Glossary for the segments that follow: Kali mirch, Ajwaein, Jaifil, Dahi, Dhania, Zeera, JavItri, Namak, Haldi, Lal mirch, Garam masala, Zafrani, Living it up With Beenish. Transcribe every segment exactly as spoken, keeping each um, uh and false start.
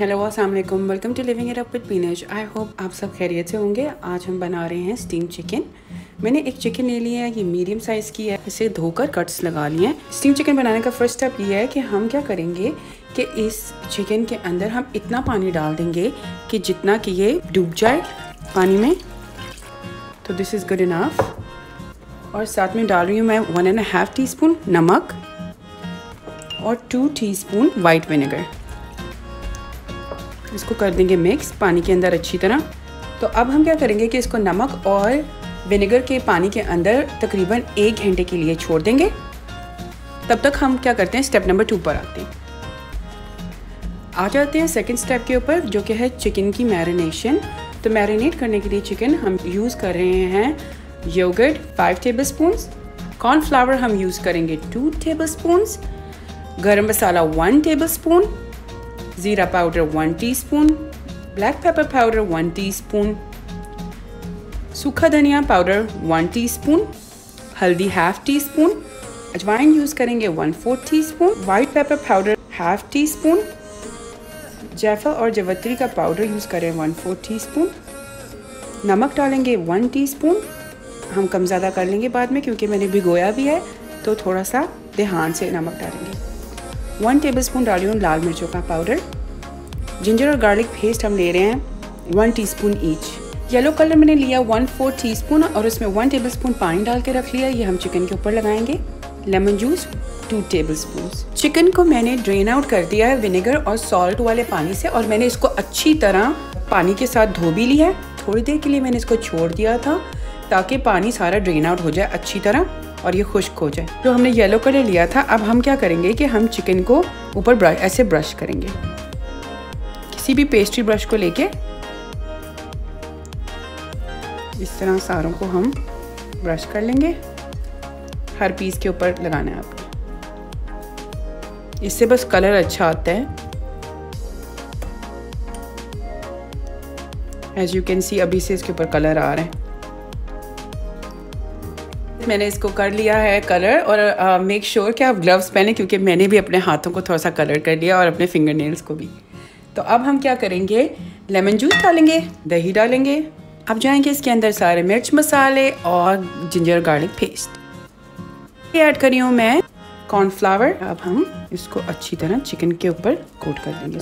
Hello अस्सलाम वालेकुम, welcome to living it up with Beenish. I hope आप सब खैरियत से होंगे। आज हम बना रहे हैं स्टीम चिकन। मैंने एक चिकन ले लिया है, ये मीडियम साइज़ की है। इसे धोकर कट्स लगा लिए हैं। स्टीम चिकन बनाने का फर्स्ट स्टेप ये है कि हम क्या करेंगे कि इस चिकन के अंदर हम इतना पानी डाल देंगे कि जितना कि ये डूब जाए पानी में, तो दिस इज़ गुड इनफ। और साथ में डाल रही हूँ मैं one and half teaspoon नमक और two teaspoon white vinegar. इसको कर देंगे मिक्स पानी के अंदर अच्छी तरह। तो अब हम क्या करेंगे कि इसको नमक और विनेगर के पानी के अंदर तकरीबन एक घंटे के लिए छोड़ देंगे। तब तक हम क्या करते हैं, स्टेप नंबर टू पर आते हैं आ जाते हैं सेकंड स्टेप के ऊपर, जो कि है चिकन की मैरिनेशन। तो मैरिनेट करने के लिए चिकन हम यूज़ कर रहे हैं yogurt five tablespoons, cornflour हम यूज़ करेंगे two tablespoons, garam masala one table spoon, ज़ीरा powder one teaspoon, black pepper powder one teaspoon, सूखा धनिया पाउडर वन टीस्पून, हल्दी हाफ टी स्पून, अजवाइन यूज़ करेंगे one fourth teaspoon, white pepper powder half teaspoon, जायफल और जावित्री का पाउडर यूज़ करें वन फोर्थ टी स्पून, नमक डालेंगे वन टी स्पून। हम कम ज़्यादा कर लेंगे बाद में, क्योंकि मैंने भिगोया भी है तो थोड़ा सा ध्यान से नमक डालेंगे। वन टेबलस्पून डाली हूँ लाल मिर्चों का पाउडर। जिंजर और गार्लिक पेस्ट हम ले रहे हैं one teaspoon each. Yellow colour मैंने लिया वन फोर टीस्पून और उसमें वन टेबलस्पून पानी डाल के रख लिया, ये हम चिकन के ऊपर लगाएंगे। Lemon juice two tablespoon. Chicken को मैंने ड्रेन आउट कर दिया है विनेगर और सॉल्ट वाले पानी से, और मैंने इसको अच्छी तरह पानी के साथ धो भी लिया है। थोड़ी देर के लिए मैंने इसको छोड़ दिया था ताकि पानी सारा ड्रेन आउट हो जाए अच्छी तरह और ये खुश्क हो जाए। तो हमने येलो कलर लिया था। अब हम क्या करेंगे कि हम चिकन को ऊपर ब्रश ऐसे ब्रश करेंगे, किसी भी पेस्ट्री ब्रश को लेके इस तरह सारों को हम ब्रश कर लेंगे। हर पीस के ऊपर लगाना है आपको, इससे बस कलर अच्छा आता है। एज यू कैन सी अभी से इसके ऊपर कलर आ रहा है। मैंने इसको कर लिया है कलर, और मेक uh, श्योर sure कि आप ग्लव्स पहने, क्योंकि मैंने भी अपने हाथों को थोड़ा सा कलर कर लिया और अपने फिंगर नेल्स को भी। तो अब हम क्या करेंगे, लेमन जूस डालेंगे, दही डालेंगे, अब जाएंगे इसके अंदर सारे मिर्च मसाले और जिंजर गार्लिक पेस्ट। ये ऐड करी हूँ मैं कॉर्नफ्लावर। अब हम इसको अच्छी तरह चिकन के ऊपर कोट कर देंगे,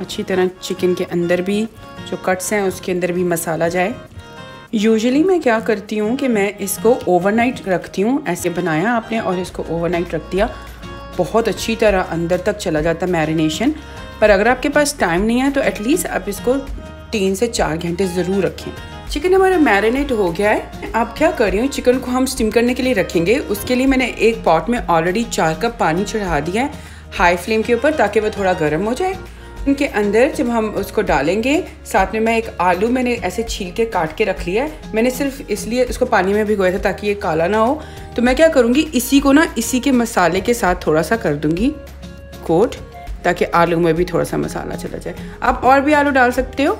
अच्छी तरह चिकन के अंदर भी जो कट्स हैं उसके अंदर भी मसाला जाए। यूजुअली मैं क्या करती हूँ कि मैं इसको ओवरनाइट रखती हूँ। ऐसे बनाया आपने और इसको ओवरनाइट रख दिया, बहुत अच्छी तरह अंदर तक चला जाता मैरिनेशन। पर अगर आपके पास टाइम नहीं है तो एटलीस्ट आप इसको तीन से चार घंटे ज़रूर रखें। चिकन हमारा मैरिनेट हो गया है। आप क्या कर रही हूँ, चिकन को हम स्टीम करने के लिए रखेंगे। उसके लिए मैंने एक पॉट में ऑलरेडी चार कप पानी चढ़ा दिया है हाई फ्लेम के ऊपर, ताकि वह थोड़ा गर्म हो जाए। इनके अंदर जब हम उसको डालेंगे, साथ में मैं एक आलू मैंने ऐसे छील के काट के रख लिया है। मैंने सिर्फ इसलिए इसको पानी में भिगोया था ताकि ये काला ना हो। तो मैं क्या करूँगी, इसी को ना इसी के मसाले के साथ थोड़ा सा कर दूँगी कोट, ताकि आलू में भी थोड़ा सा मसाला चला जाए। आप और भी आलू डाल सकते हो,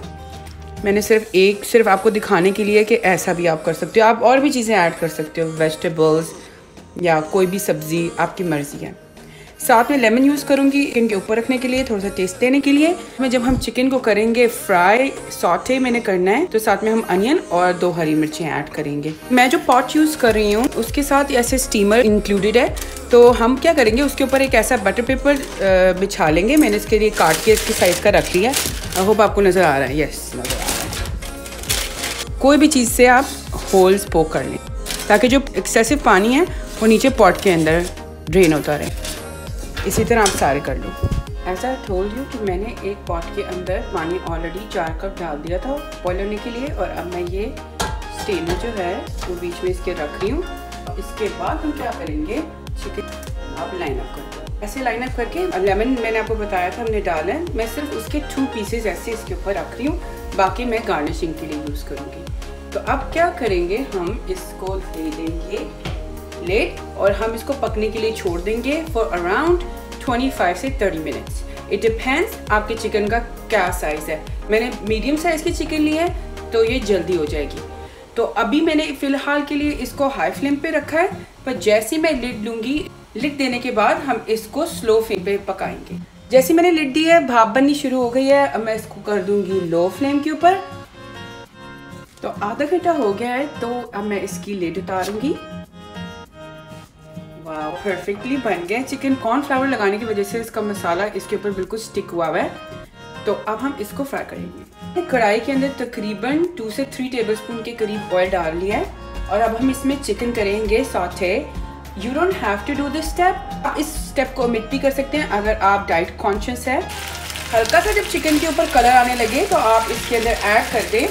मैंने सिर्फ एक सिर्फ आपको दिखाने के लिए कि ऐसा भी आप कर सकते हो। आप और भी चीज़ें ऐड कर सकते हो, वेजिटेबल्स या कोई भी सब्ज़ी, आपकी मर्ज़ी है। साथ में लेमन यूज़ करूँगी चिकन के ऊपर रखने के लिए, थोड़ा सा टेस्ट देने के लिए। मैं जब हम चिकन को करेंगे फ्राई, सॉटे मैंने करना है, तो साथ में हम अनियन और दो हरी मिर्चें ऐड करेंगे। मैं जो पॉट यूज़ कर रही हूँ उसके साथ ऐसे स्टीमर इंक्लूडेड है, तो हम क्या करेंगे उसके ऊपर एक ऐसा बटर पेपर बिछा लेंगे। मैंने इसके लिए काट के इसकी साइज़ का रख लिया। आई होप आपको नज़र आ रहा है। यस, नज़र आ रहा है। कोई भी चीज़ से आप होल्स पोक कर लें ताकि जो एक्सेसिव पानी है वो नीचे पॉट के अंदर ड्रेन होता रहे। इसी तरह आप सारे कर लो। ऐसा टोल्ड यू कि मैंने एक पॉट के अंदर पानी ऑलरेडी चार कप डाल दिया था बॉयल होने के लिए, और अब मैं ये स्टीमर जो है वो बीच में इसके रख रही हूँ। इसके बाद हम क्या करेंगे, चिकन आप लाइन अप कर, ऐसे लाइन अप करके लेमन मैंने आपको बताया था हमने डाला है। मैं सिर्फ उसके टू पीसेस ऐसे इसके ऊपर रख रही हूँ, बाकी मैं गार्निशिंग के लिए यूज़ करूँगी। तो अब क्या करेंगे, हम इसको दे देंगे लेट और हम इसको पकने के लिए छोड़ देंगे फॉर अराउंड पच्चीस से तीस मिनट्स। इट डिपेंड्स आपके चिकन का क्या साइज़ है। मैंने मीडियम साइज़ की चिकन ली है तो ये जल्दी हो जाएगी। तो अभी मैंने फ़िलहाल के लिए इसको हाई फ्लेम पे रखा है, पर जैसे मैं लिड लूँगी, लिड देने के बाद हम इसको स्लो फ्लेम पे पकाएंगे। जैसे मैंने लिड दी है भाप बननी शुरू हो गई है। अब मैं इसको कर दूंगी लो फ्लेम के ऊपर। तो आधा घंटा हो गया है, तो अब मैं इसकी लिड उतारूंगी। वाह, परफेक्टली बन गया। चिकन कॉर्नफ्लावर लगाने की वजह से इसका मसाला इसके ऊपर बिल्कुल स्टिक हुआ हुआ है। तो अब हम इसको फ्राई करेंगे। कढ़ाई के अंदर तकरीबन टू से थ्री टेबलस्पून के करीब ऑयल डाल लिया है और अब हम इसमें चिकन करेंगे saute. You don't have to do this step, आप इस स्टेप को ओमिट भी कर सकते हैं अगर आप डाइट कॉन्शियस है। हल्का सा जब चिकन के ऊपर कलर आने लगे तो आप इसके अंदर ऐड कर दें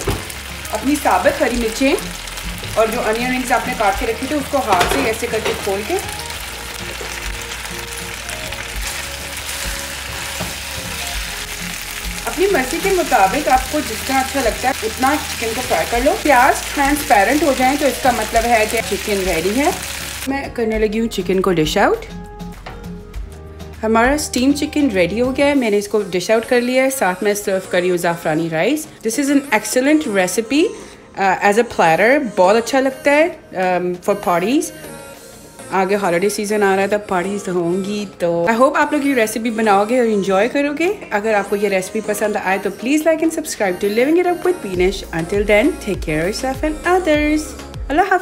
अपनी साबुत हरी मिर्चें और जो अनियन रिंग्स आपने काट के रखे थे उसको हाथ से ऐसे करके खोल के अपनी मर्जी के मुताबिक आपको जितना अच्छा लगता है उतना चिकन को फ्राई कर लो। प्याज ट्रांसपेरेंट हो जाए तो इसका मतलब है कि चिकन रेडी है। मैं करने लगी हूँ चिकन को डिश आउट। हमारा स्टीम चिकन रेडी हो गया है, मैंने इसको डिश आउट कर लिया है। साथ में सर्व करी हूँ ज़ाफ़रानी rice. This is an excellent recipe as a platter, बहुत अच्छा लगता है फॉर पार्टीज़। आगे हॉलीडे सीज़न आ रहा है, तब पार्टीज होंगी, तो आई होप आप लोग ये रेसिपी बनाओगे और इन्जॉय करोगे। अगर आपको ये रेसिपी पसंद आए तो please like and subscribe to living it up with Beenish. Until then, take care of yourself and others. अल्लाह हाफ़िज़।